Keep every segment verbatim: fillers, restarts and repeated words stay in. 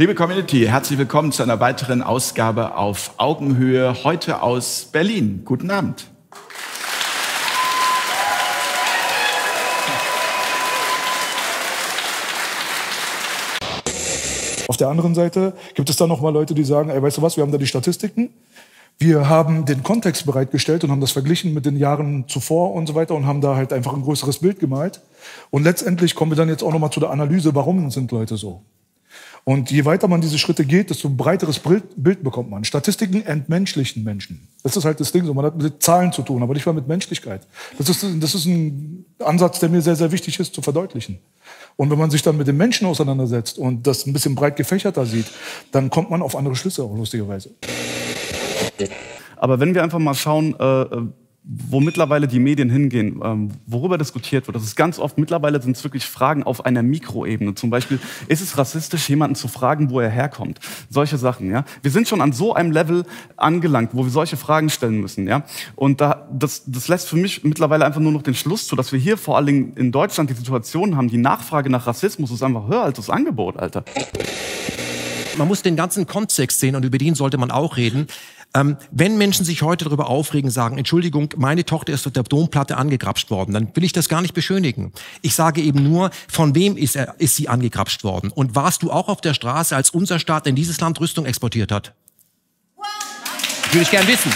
Liebe Community, herzlich willkommen zu einer weiteren Ausgabe auf Augenhöhe, heute aus Berlin. Guten Abend. Auf der anderen Seite gibt es dann noch mal Leute, die sagen, ey, weißt du was, wir haben da die Statistiken, wir haben den Kontext bereitgestellt und haben das verglichen mit den Jahren zuvor und so weiter und haben da halt einfach ein größeres Bild gemalt. Und letztendlich kommen wir dann jetzt auch noch mal zu der Analyse, warum sind Leute so? Und je weiter man diese Schritte geht, desto ein breiteres Bild bekommt man. Statistiken entmenschlichen Menschen. Das ist halt das Ding so. Man hat mit Zahlen zu tun, aber nicht mal mit Menschlichkeit. Das ist, das ist ein Ansatz, der mir sehr, sehr wichtig ist, zu verdeutlichen. Und wenn man sich dann mit den Menschen auseinandersetzt und das ein bisschen breit gefächerter sieht, dann kommt man auf andere Schlüsse, auch lustigerweise. Aber wenn wir einfach mal schauen, äh, wo mittlerweile die Medien hingehen, ähm, worüber diskutiert wird. Das ist ganz oft, mittlerweile sind es wirklich Fragen auf einer Mikroebene. Zum Beispiel, ist es rassistisch, jemanden zu fragen, wo er herkommt? Solche Sachen, ja. Wir sind schon an so einem Level angelangt, wo wir solche Fragen stellen müssen, ja. Und da, das, das lässt für mich mittlerweile einfach nur noch den Schluss zu, dass wir hier vor allen Dingen in Deutschland die Situation haben, die Nachfrage nach Rassismus ist einfach höher als das Angebot, Alter. Man muss den ganzen Kontext sehen und über den sollte man auch reden. Ähm, wenn Menschen sich heute darüber aufregen, sagen, Entschuldigung, meine Tochter ist mit der Domplatte angegrapscht worden, dann will ich das gar nicht beschönigen. Ich sage eben nur, von wem ist, er, ist sie angegrapscht worden? Und warst du auch auf der Straße, als unser Staat in dieses Land Rüstung exportiert hat? Das würde ich gern wissen.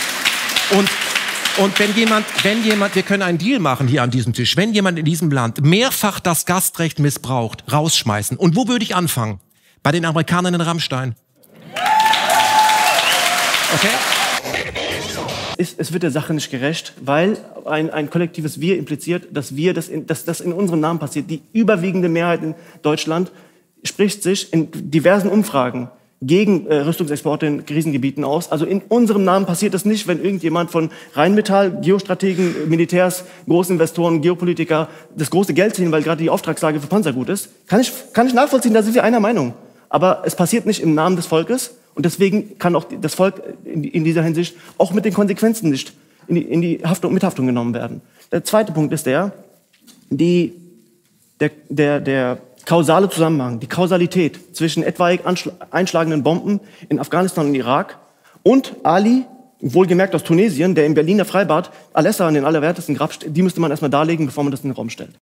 Und Und wenn jemand, wenn jemand, wir können einen Deal machen hier an diesem Tisch, wenn jemand in diesem Land mehrfach das Gastrecht missbraucht, rausschmeißen. Und wo würde ich anfangen? Bei den Amerikanern in Rammstein. Okay? Es, es wird der Sache nicht gerecht, weil ein, ein kollektives Wir impliziert, dass wir das in, dass das in unserem Namen passiert. Die überwiegende Mehrheit in Deutschland spricht sich in diversen Umfragen gegen äh, Rüstungsexporte in Krisengebieten aus. Also in unserem Namen passiert das nicht, wenn irgendjemand von Rheinmetall, Geostrategen, Militärs, Großinvestoren, Geopolitiker das große Geld ziehen, weil gerade die Auftragslage für Panzer gut ist. Kann ich, kann ich nachvollziehen, da sind wir einer Meinung. Aber es passiert nicht im Namen des Volkes. Und deswegen kann auch das Volk in dieser Hinsicht auch mit den Konsequenzen nicht in die, in die Haftung, Mithaftung genommen werden. Der zweite Punkt ist der, die, der, der, der kausale Zusammenhang, die Kausalität zwischen etwaig einschlagenden Bomben in Afghanistan und Irak und Ali, wohlgemerkt aus Tunesien, der im Berliner Freibad Alessa in den allerwertesten grapscht, die müsste man erstmal darlegen, bevor man das in den Raum stellt.